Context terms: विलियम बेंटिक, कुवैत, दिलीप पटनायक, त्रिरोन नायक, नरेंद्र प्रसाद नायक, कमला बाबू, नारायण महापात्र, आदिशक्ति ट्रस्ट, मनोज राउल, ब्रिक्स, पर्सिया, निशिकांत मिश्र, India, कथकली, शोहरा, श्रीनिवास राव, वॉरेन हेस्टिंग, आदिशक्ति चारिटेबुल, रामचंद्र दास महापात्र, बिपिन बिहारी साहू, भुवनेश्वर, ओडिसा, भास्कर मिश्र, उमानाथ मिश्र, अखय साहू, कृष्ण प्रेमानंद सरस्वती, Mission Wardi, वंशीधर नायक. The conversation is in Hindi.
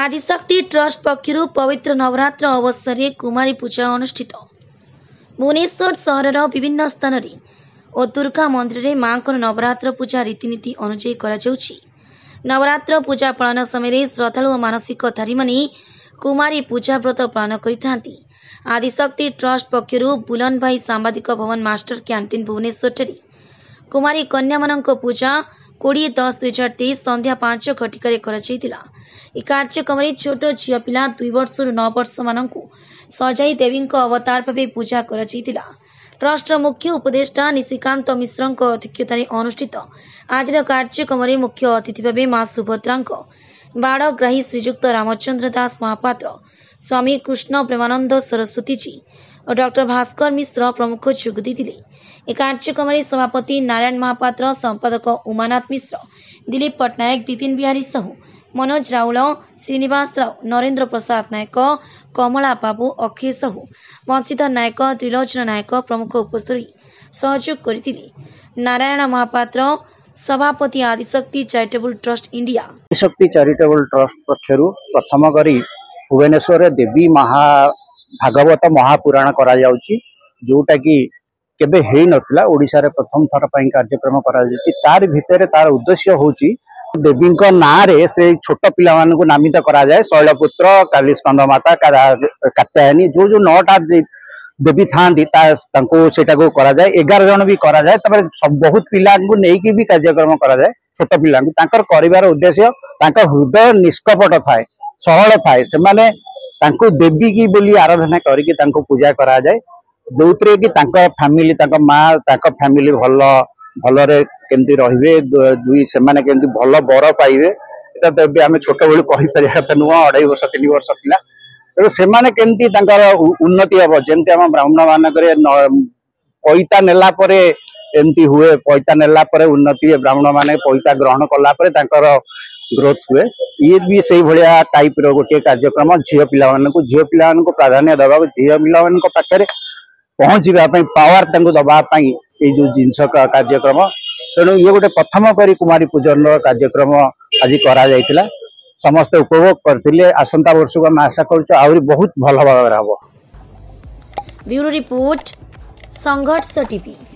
आदिशक्ति ट्रस्ट पक्षर पवित्र नवरात्र अवसर में कुमारी पूजा अनुष्ठित। भुवनेश्वर सहर विभिन्न स्थान में और दुर्गा मंदिर में माँ को नवरात्र पूजा रीतिनीति अनुजाई करा जाउछि। नवरात्र पूजा पालन समय श्रद्धालु और मानसिकधारी माने कुमारी पूजा व्रत पालन करिथांती। आदिशक्ति ट्रस्ट पक्षर बुलंद भाई सांबादिक भवन मास्टर क्यांटीन भुवनेश्वर कुमारी कन्या मान पूजा 20-10-2023 सन्ध्या 5 घटिकार कार्यक्रम छोट झील पिला 2 वर्ष 9 वर्ष मान सजाई देवी अवतार भाव पूजा कर ट्रस्ट मुख्य उपदेष्टा निशिकांत मिश्र अध्यक्षतार अनुष्ठित आज कार्यक्रम में मुख्य अतिथि भाव माँ सुभद्रा बाड़ग्राही श्रीजुक्त रामचंद्र दास महापात्र, स्वामी कृष्ण प्रेमानंद सरस्वती जी और डॉक्टर भास्कर मिश्र प्रमुख जोग देते। कार्यक्रम में सभापति नारायण महापात्र, संपादक उमानाथ मिश्र, दिलीप पटनायक, बिपिन बिहारी साहू, मनोज राउल, श्रीनिवास राव, नरेंद्र प्रसाद नायक, कमला बाबू, अखय साहू, वंशीधर नायक, त्रिरोन नायक प्रमुख उपस्थित सहयोग करथिले। नारायण महापात्र सभापति आदिशक्ति चारिटेबुल trust India. आदिशक्ति चारिटेबुल trust पक्षर प्रथम करी भुवनेश्वर देवी महाभागवत महापुराण करा जाउछि, जोटा कि केबे हेई नथिला। ओडिसा रे प्रथम थर पई कार्यक्रम करा जाउछि। तार भितरे तार उद्देश्य होउछि देवी ना से छोट पिला मानक नामित कराए शैलपुत्र, कालीस्कंदमाता, कात्यायनी, जो जो 9टा देवी थांती से 11 जन भी कराए। बहुत पिला भी कार्यक्रम कराए। छोट पिला कर उद्देश्य हृदय निष्कपट थाए, सरल थाए, से देवी की बोली आराधना करके पूजा कराए, जो थे कि फैमिली माँ फैमिली भल भलरे केमती रहिबे, दुई सेमाने केमती भल बर पाइबे। एटा देबे आमे छोट बेलू कहि पारिया कथा नुआ 2.5 वर्ष 3 वर्ष पिला तेणु सेमाने केमती तांकर उन्नति हेब। जेमती आम ब्राह्मण मानकरे पैता नेला परे एमती हुए, पैता नेला परे उन्नति हे, ब्राह्मण माने पैता ग्रहण कला परे तांकर ग्रोथ हुए। ये भी सही भाया टाइप रो गोटे कार्यक्रम झिओ पिला मानकु प्राधान्य देबा, झिओ पिला मानक पाखरे पहुँचवा पावर तांकु दबापाई ये जो जिनस कार्यक्रम। तेणु ये गोटे प्रथम करी कुमारी पूजन कार्यक्रम आज कर समस्ते उपभोग करते। आसंता वर्ष को आम आशा कर बहुत भल भाव। Bureau report Sangharsh TV.